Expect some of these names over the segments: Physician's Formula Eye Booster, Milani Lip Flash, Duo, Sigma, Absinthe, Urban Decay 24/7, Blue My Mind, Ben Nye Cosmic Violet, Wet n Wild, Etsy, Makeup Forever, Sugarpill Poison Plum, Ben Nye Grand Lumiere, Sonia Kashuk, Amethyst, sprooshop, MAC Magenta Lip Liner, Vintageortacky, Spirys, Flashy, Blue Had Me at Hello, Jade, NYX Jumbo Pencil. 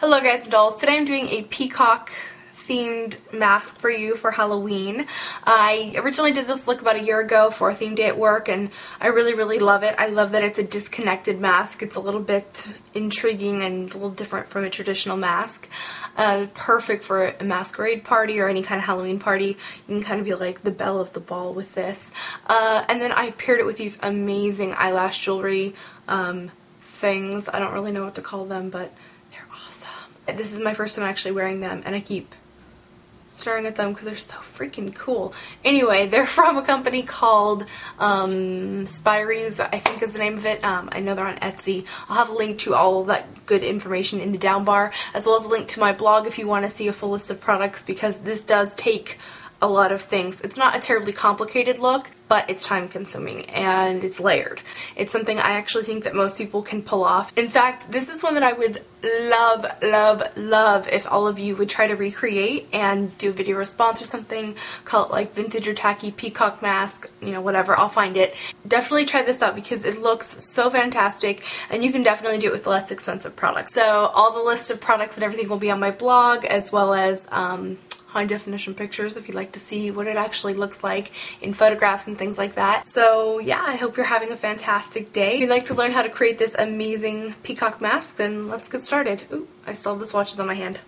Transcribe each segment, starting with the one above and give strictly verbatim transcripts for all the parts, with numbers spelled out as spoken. Hello guys and dolls, today I'm doing a peacock themed mask for you for Halloween. I originally did this look about a year ago for a theme day at work and I really really love it. I love that it's a disconnected mask. It's a little bit intriguing and a little different from a traditional mask. Uh, perfect for a masquerade party or any kind of Halloween party. You can kind of be like the belle of the ball with this. Uh, and then I paired it with these amazing eyelash jewelry um, things. I don't really know what to call them, but this is my first time actually wearing them, and I keep staring at them because they're so freaking cool. Anyway, they're from a company called um, Spirys, I think is the name of it. Um, I know they're on Etsy. I'll have a link to all of that good information in the down bar, as well as a link to my blog if you want to see a full list of products, because this does take a lot of things. It's not a terribly complicated look, but it's time consuming and it's layered. It's something I actually think that most people can pull off. In fact, this is one that I would love, love, love if all of you would try to recreate and do a video response or something. Call it like vintage or tacky peacock mask, you know, whatever, I'll find it. Definitely try this out because it looks so fantastic and you can definitely do it with less expensive products. So all the list of products and everything will be on my blog, as well as um, high definition pictures if you'd like to see what it actually looks like in photographs and things like that. So yeah, I hope you're having a fantastic day. If you'd like to learn how to create this amazing peacock mask, then let's get started. Ooh, I still have the swatches on my hand.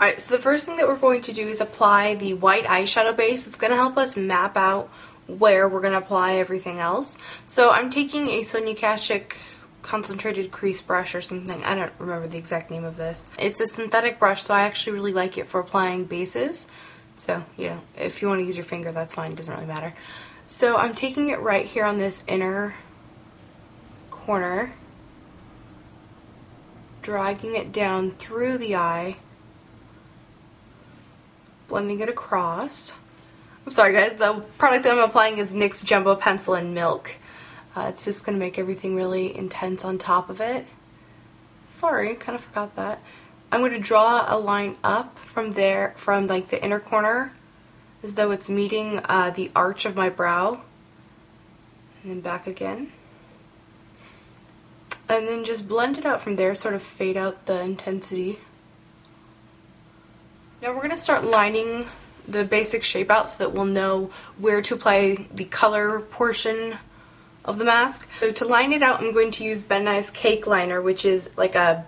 Alright, so the first thing that we're going to do is apply the white eyeshadow base. It's going to help us map out where we're going to apply everything else. So I'm taking a Sonia Kashuk concentrated crease brush or something. I don't remember the exact name of this. It's a synthetic brush, so I actually really like it for applying bases. So, you know, if you want to use your finger, that's fine. It doesn't really matter. So I'm taking it right here on this inner corner, dragging it down through the eye, blending it across. I'm sorry guys, the product that I'm applying is NYX Jumbo Pencil in Milk. Uh, it's just going to make everything really intense on top of it. Sorry, kind of forgot that. I'm going to draw a line up from there, from like the inner corner, as though it's meeting uh, the arch of my brow, and then back again. And then just blend it out from there, sort of fade out the intensity. Now we're going to start lining the basic shape out so that we'll know where to apply the color portion of the mask. So to line it out, I'm going to use Ben Nye's cake liner, which is like a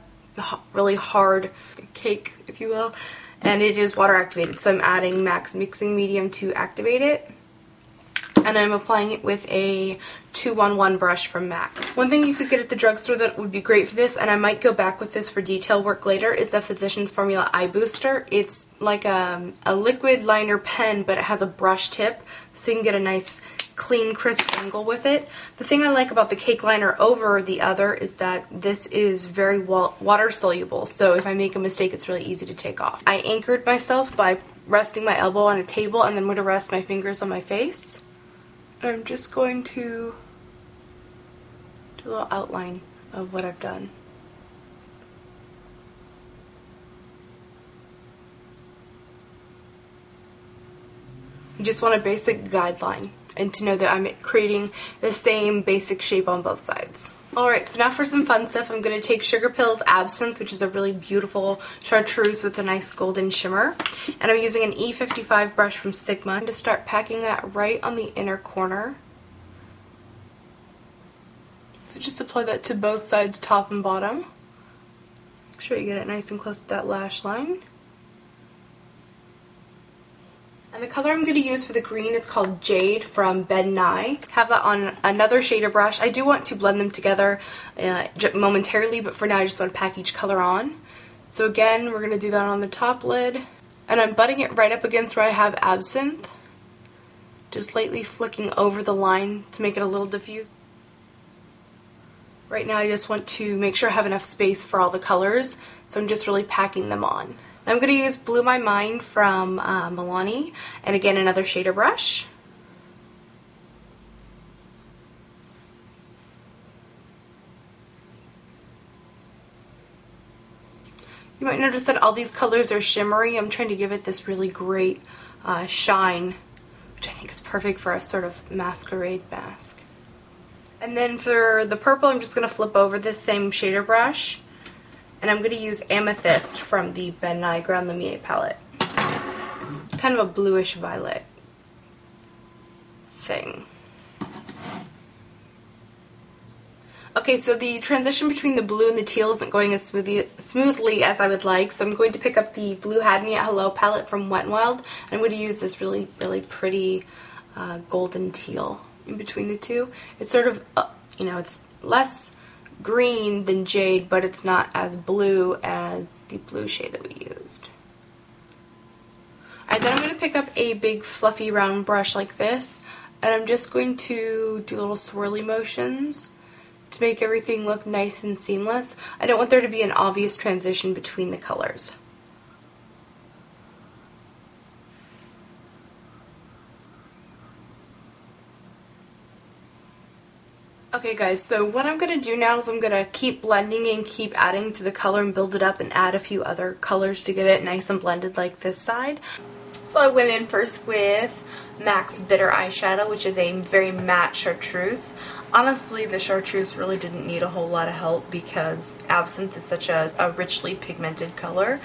really hard cake, if you will, and it is water activated. So I'm adding M A C's mixing medium to activate it, and I'm applying it with a two one one brush from M A C. One thing you could get at the drugstore that would be great for this, and I might go back with this for detail work later, is the Physician's Formula Eye Booster. It's like a, a liquid liner pen, but it has a brush tip, so you can get a nice, clean, crisp angle with it. The thing I like about the cake liner over the other is that this is very water soluble, so if I make a mistake, it's really easy to take off. I anchored myself by resting my elbow on a table, and then would rest my fingers on my face. I'm just going to do a little outline of what I've done. You just want a basic guideline and to know that I'm creating the same basic shape on both sides. Alright, so now for some fun stuff. I'm going to take Sugarpill's Absinthe, which is a really beautiful chartreuse with a nice golden shimmer. And I'm using an E fifty-five brush from Sigma to start packing that right on the inner corner. So just apply that to both sides, top and bottom. Make sure you get it nice and close to that lash line. And the color I'm going to use for the green is called Jade from Ben Nye. Have that on another shader brush. I do want to blend them together uh, momentarily, but for now I just want to pack each color on. So again, we're going to do that on the top lid. And I'm butting it right up against where I have Absinthe. Just lightly flicking over the line to make it a little diffused. Right now I just want to make sure I have enough space for all the colors, so I'm just really packing them on. I'm going to use Blue My Mind from uh, Milani, and again another shader brush. You might notice that all these colors are shimmery. I'm trying to give it this really great uh, shine, which I think is perfect for a sort of masquerade mask. And then for the purple, I'm just going to flip over this same shader brush, and I'm going to use Amethyst from the Ben Nye Grand Lumiere palette. Kind of a bluish violet thing. Okay, so the transition between the blue and the teal isn't going as smoothly, smoothly as I would like, so I'm going to pick up the Blue Had Me at Hello palette from Wet n Wild, and I'm going to use this really, really pretty uh, golden teal in between the two. It's sort of, uh, you know, it's less green than Jade, but it's not as blue as the blue shade that we used. Alright, then I'm going to pick up a big fluffy round brush like this, and I'm just going to do little swirly motions to make everything look nice and seamless. I don't want there to be an obvious transition between the colors. Okay guys, so what I'm going to do now is I'm going to keep blending and keep adding to the color and build it up and add a few other colors to get it nice and blended like this side. So I went in first with M A C's Bitter eyeshadow, which is a very matte chartreuse. Honestly, the chartreuse really didn't need a whole lot of help because Absinthe is such a, a richly pigmented color,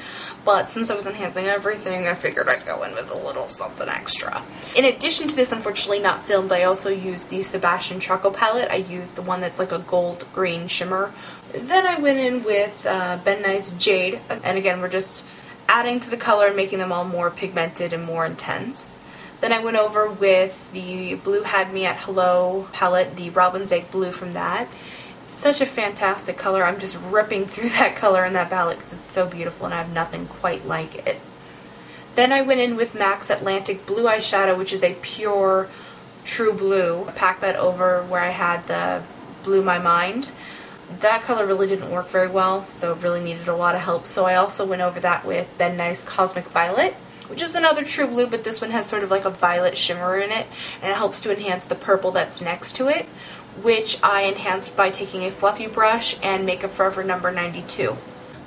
but since I was enhancing everything, I figured I'd go in with a little something extra. In addition to this, unfortunately not filmed, I also used the Sebastian Choco palette. I used the one that's like a gold-green shimmer. Then I went in with uh, Ben Nye's Jade, and again, we're just adding to the color and making them all more pigmented and more intense. Then I went over with the Blue Had Me at Hello palette, the Robin's Egg Blue from that. It's such a fantastic color. I'm just ripping through that color in that palette because it's so beautiful and I have nothing quite like it. Then I went in with M A C's Atlantic Blue eyeshadow, which is a pure true blue. I packed that over where I had the Blue My Mind. That color really didn't work very well, so it really needed a lot of help. So I also went over that with Ben Nye's Cosmic Violet, which is another true blue, but this one has sort of like a violet shimmer in it, and it helps to enhance the purple that's next to it, which I enhanced by taking a fluffy brush and Makeup Forever number ninety-two.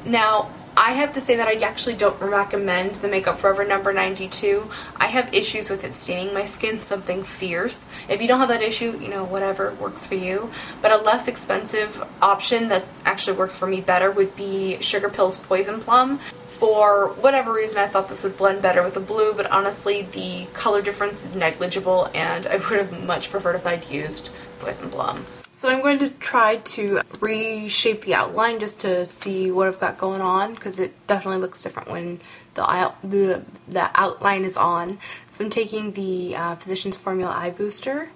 Now, I have to say that I actually don't recommend the Makeup Forever number ninety-two. I have issues with it staining my skin, something fierce. If you don't have that issue, you know, whatever works for you. But a less expensive option that actually works for me better would be Sugarpill's Poison Plum. For whatever reason, I thought this would blend better with a blue, but honestly, the color difference is negligible, and I would have much preferred if I'd used Poison Plum. So I'm going to try to reshape the outline just to see what I've got going on, because it definitely looks different when the, out the, the outline is on. So I'm taking the uh, Physician's Formula Eye Booster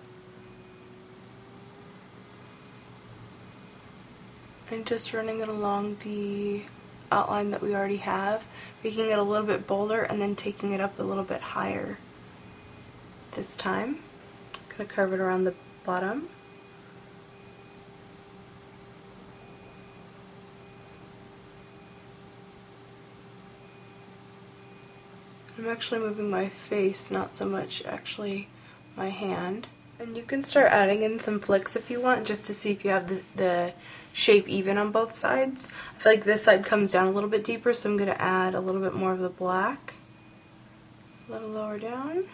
and just running it along the outline that we already have, making it a little bit bolder and then taking it up a little bit higher this time. I'm going to curve it around the bottom. I'm actually moving my face, not so much actually my hand. And you can start adding in some flicks if you want, just to see if you have the, the shape even on both sides. I feel like this side comes down a little bit deeper, so I'm going to add a little bit more of the black. A little lower down.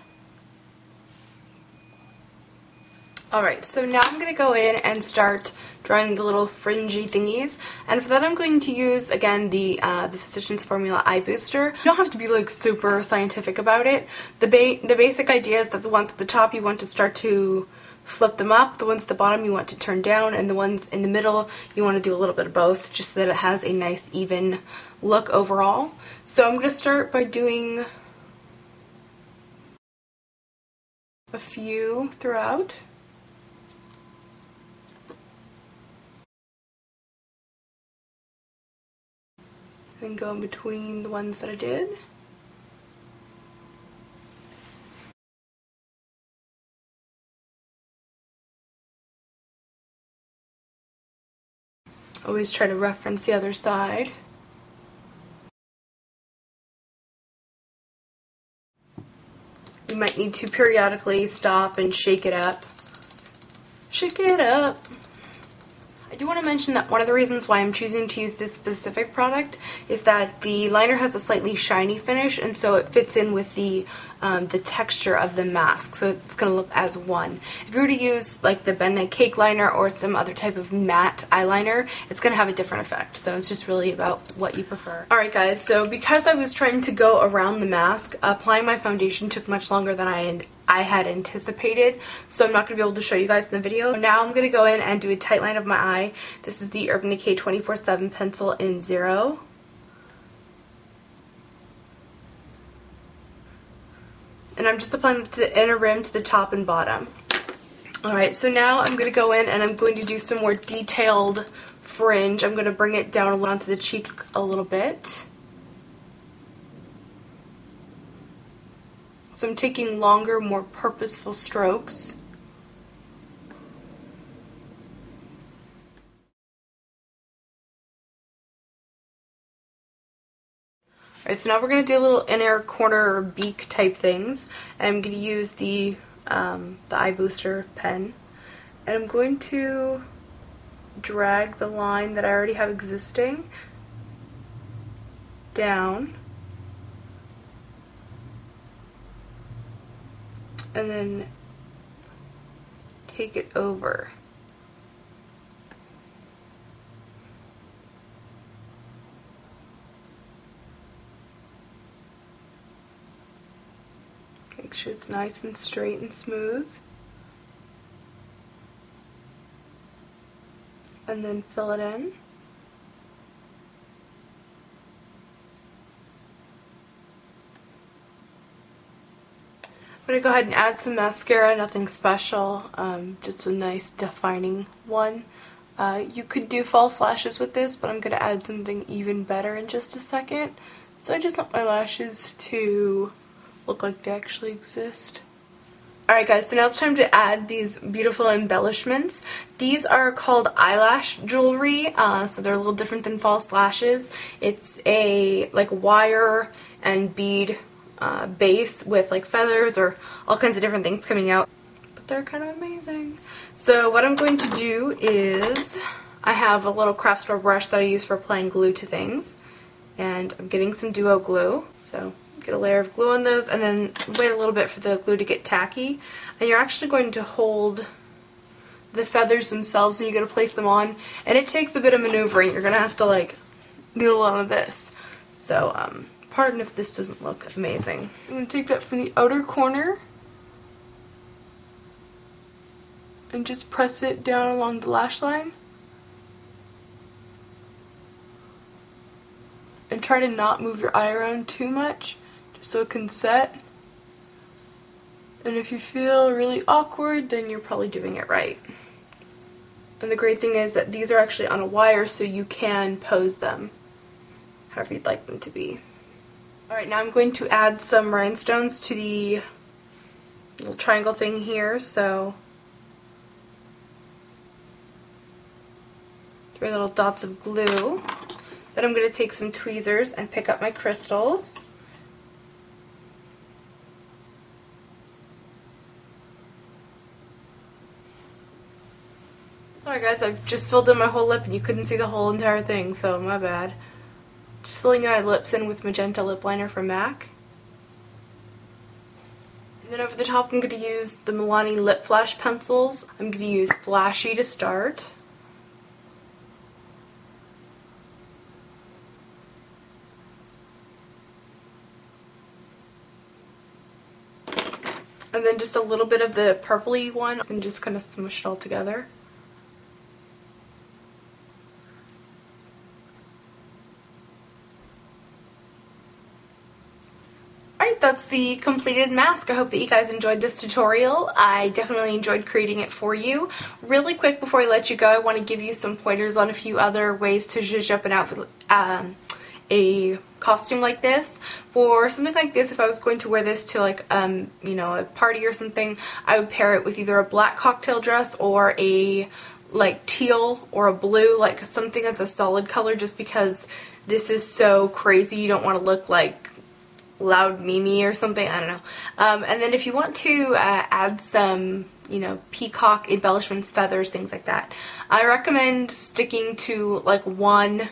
Alright, so now I'm going to go in and start drawing the little fringy thingies, and for that I'm going to use, again, the uh, the Physician's Formula Eye Booster. You don't have to be, like, super scientific about it. The, ba the basic idea is that the ones at the top you want to start to flip them up, the ones at the bottom you want to turn down, and the ones in the middle you want to do a little bit of both, just so that it has a nice, even look overall. So I'm going to start by doing a few throughout. Then go in between the ones that I did. Always try to reference the other side. You might need to periodically stop and shake it up. Shake it up! I do want to mention that one of the reasons why I'm choosing to use this specific product is that the liner has a slightly shiny finish, and so it fits in with the um, the texture of the mask, so it's going to look as one. If you were to use like the Ben Nye Cake Liner or some other type of matte eyeliner, it's going to have a different effect, so it's just really about what you prefer. Alright guys, so because I was trying to go around the mask, applying my foundation took much longer than I had I had anticipated, so I'm not going to be able to show you guys in the video. Now I'm going to go in and do a tight line of my eye. This is the Urban Decay twenty-four seven pencil in zero. And I'm just applying the inner rim to the top and bottom. Alright, so now I'm going to go in and I'm going to do some more detailed fringe. I'm going to bring it down onto the cheek a little bit. So I'm taking longer, more purposeful strokes. Alright, so now we're going to do a little inner corner or beak type things. And I'm going to use the, um, the eye booster pen. And I'm going to drag the line that I already have existing down. And then take it over. Make sure it's nice and straight and smooth. And then fill it in. I'm going to go ahead and add some mascara, nothing special, um, just a nice defining one. Uh, you could do false lashes with this, but I'm going to add something even better in just a second. So I just want my lashes to look like they actually exist. Alright guys, so now it's time to add these beautiful embellishments. These are called eyelash jewelry, uh, so they're a little different than false lashes. It's a like wire and bead Uh, base with like feathers or all kinds of different things coming out, but they're kind of amazing. So what I'm going to do is I have a little craft store brush that I use for applying glue to things, and I'm getting some Duo glue, so get a layer of glue on those and then wait a little bit for the glue to get tacky, and you're actually going to hold the feathers themselves and you're going to place them on, and it takes a bit of maneuvering. You're going to have to like do a lot of this, so um pardon if this doesn't look amazing. So I'm going to take that from the outer corner and just press it down along the lash line and try to not move your eye around too much just so it can set, and if you feel really awkward then you're probably doing it right. And the great thing is that these are actually on a wire, so you can pose them however you'd like them to be. Alright, now I'm going to add some rhinestones to the little triangle thing here, so three little dots of glue. Then I'm going to take some tweezers and pick up my crystals. Sorry guys, I've just filled in my whole lip and you couldn't see the whole entire thing, so my bad. Just filling my lips in with Magenta Lip Liner from MAC. And then over the top I'm going to use the Milani Lip Flash pencils. I'm going to use Flashy to start. And then just a little bit of the purpley one and just kind of smush it all together. That's the completed mask. I hope that you guys enjoyed this tutorial. I definitely enjoyed creating it for you. Really quick before I let you go, I want to give you some pointers on a few other ways to zhuzh up an outfit, um, a costume like this. For something like this, if I was going to wear this to like, um, you know, a party or something, I would pair it with either a black cocktail dress or a like teal or a blue, like something that's a solid color, just because this is so crazy. You don't want to look like Loud Mimi or something, I don't know. Um, and then if you want to uh, add some you know, peacock embellishments, feathers, things like that. I recommend sticking to like one,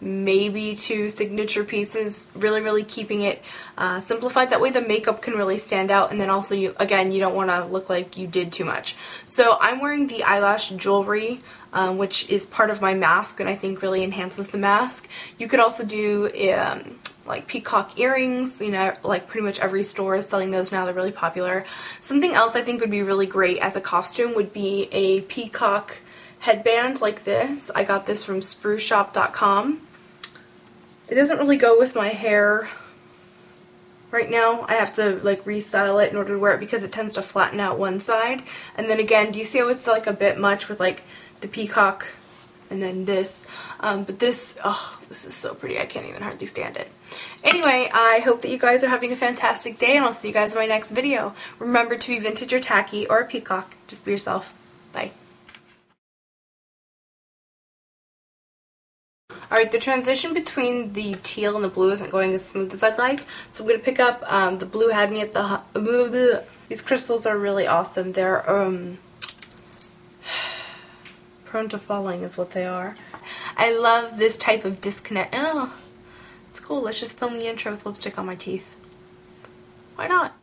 maybe two signature pieces, really, really keeping it uh, simplified. That way the makeup can really stand out, and then also, you again, you don't want to look like you did too much. So I'm wearing the eyelash jewelry, um, which is part of my mask, and I think really enhances the mask. You could also do um, like peacock earrings, you know, like pretty much every store is selling those now, they're really popular. Something else I think would be really great as a costume would be a peacock headband like this. I got this from spruce shop dot com. It doesn't really go with my hair right now. I have to like restyle it in order to wear it because it tends to flatten out one side. And then again, do you see how it's like a bit much with like the peacock and then this? Um, but this, oh, this is so pretty. I can't even hardly stand it. Anyway, I hope that you guys are having a fantastic day, and I'll see you guys in my next video. Remember to be vintage or tacky or a peacock. Just be yourself. Bye. Alright, the transition between the teal and the blue isn't going as smooth as I'd like, so I'm going to pick up um, the Blue Had Me at the... Blah, blah, blah. These crystals are really awesome. They're um, prone to falling is what they are. I love this type of disconnect. Oh, it's cool. Let's just film the intro with lipstick on my teeth. Why not?